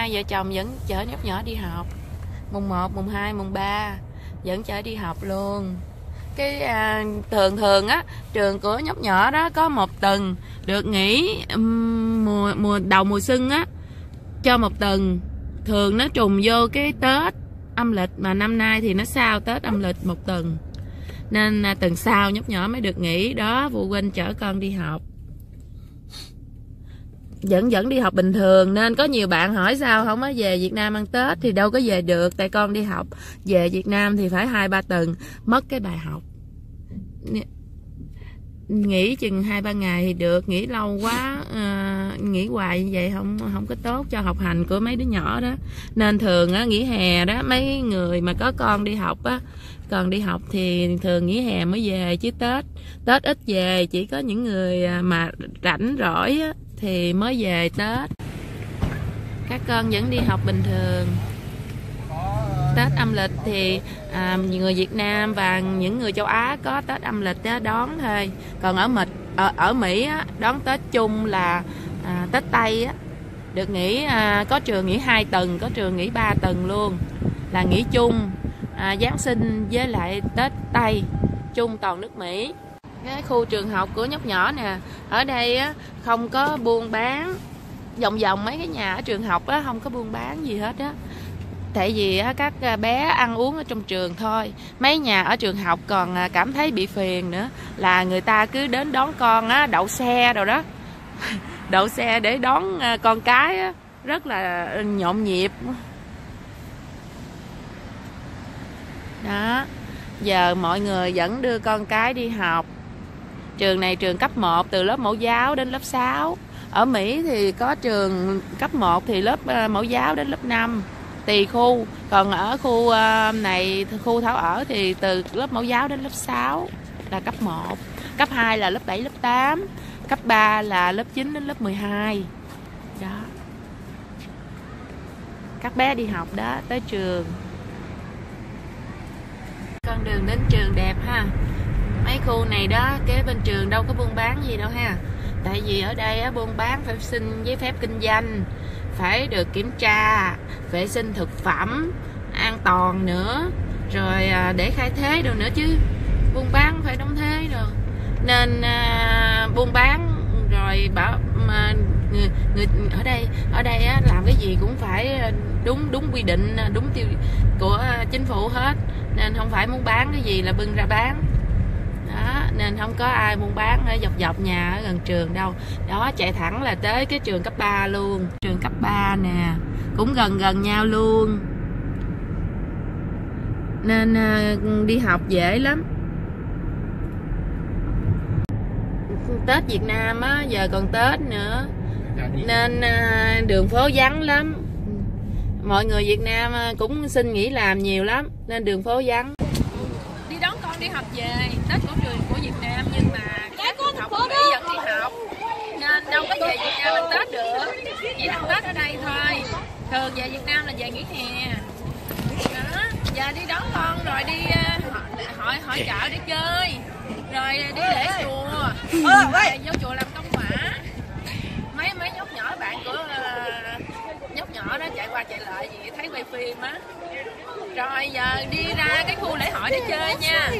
hai vợ chồng vẫn chở nhóc nhỏ đi học. Mùng 1, mùng 2, mùng 3 vẫn chở đi học luôn. Cái thường á, trường của nhóc nhỏ đó có một tuần được nghỉ đầu mùa xuân á, cho một tuần. Thường nó trùng vô cái Tết âm lịch, mà năm nay thì nó sau Tết âm lịch một tuần, nên tuần sau nhóc nhỏ mới được nghỉ đó. Phụ huynh chở con đi học, vẫn đi học bình thường. Nên có nhiều bạn hỏi sao không có về Việt Nam ăn Tết, thì đâu có về được, tại con đi học. Về Việt Nam thì phải 2-3 tuần, mất cái bài học. Nghỉ chừng 2-3 ngày thì được, nghỉ lâu quá, nghỉ hoài như vậy không có tốt cho học hành của mấy đứa nhỏ đó. Nên thường á, nghỉ hè đó, mấy người mà có con đi học á, còn đi học thì thường nghỉ hè mới về, chứ Tết ít về. Chỉ có những người mà rảnh rỗi á thì mới về Tết. Các con vẫn đi học bình thường. Tết âm lịch thì người Việt Nam và những người châu Á có Tết âm lịch đó đón thôi. Còn ở Mỹ á, đón Tết chung là Tết Tây á, được nghỉ, có trường nghỉ 2 tuần, có trường nghỉ 3 tuần luôn, là nghỉ chung Giáng sinh với lại Tết Tây chung toàn nước Mỹ. Cái khu trường học của nhóc nhỏ nè, ở đây á, không có buôn bán. Vòng mấy cái nhà ở trường học á, không có buôn bán gì hết á. Tại vì á, các bé ăn uống ở trong trường thôi. Mấy nhà ở trường học còn cảm thấy bị phiền nữa, là người ta cứ đến đón con á, đậu xe rồi đó. Đậu xe để đón con cái á, rất là nhộn nhịp. Đó, giờ mọi người vẫn đưa con cái đi học. Trường này trường cấp 1, từ lớp mẫu giáo đến lớp 6. Ở Mỹ thì có trường cấp 1 thì lớp mẫu giáo đến lớp 5, tùy khu. Còn ở khu này, khu Thảo ở thì từ lớp mẫu giáo đến lớp 6 là cấp 1. Cấp 2 là lớp 7, lớp 8. Cấp 3 là lớp 9 đến lớp 12. Đó, các bé đi học đó, tới trường. Con đường đến trường đẹp ha. Mấy khu này đó, kế bên trường đâu có buôn bán gì đâu ha. Tại vì ở đây á, buôn bán phải xin giấy phép kinh doanh, phải được kiểm tra vệ sinh thực phẩm, an toàn nữa, rồi để khai thuế đồ nữa chứ. Buôn bán phải đóng thuế rồi. Nên buôn bán rồi bảo mà người ở đây á, làm cái gì cũng phải đúng quy định, đúng tiêu của chính phủ hết. Nên không phải muốn bán cái gì là bưng ra bán. Đó, nên không có ai buôn bán ở dọc nhà ở gần trường đâu. Đó, chạy thẳng là tới cái trường cấp 3 luôn. Trường cấp 3 nè, cũng gần nhau luôn. Nên đi học dễ lắm. Tết Việt Nam á, giờ còn Tết nữa, nên đường phố vắng lắm. Mọi người Việt Nam cũng xin nghỉ làm nhiều lắm, nên đường phố vắng. Đi đón con đi học về, Tết của trường của Việt Nam, nhưng mà các học của Mỹ vẫn đi học, nên đâu có về Việt Nam ăn Tết được. Chỉ ăn Tết ở đây thôi. Thường về Việt Nam là về nghỉ hè. Đó, giờ đi đón con rồi đi hỏi chợ để chơi, rồi đi lễ chùa, vô chùa làm công quả. Mấy nhóc nhỏ bạn của nhóc nhỏ đó chạy qua chạy lại gì thấy quay phim á. Rồi giờ đi ra cái khu lễ hội để chơi nha.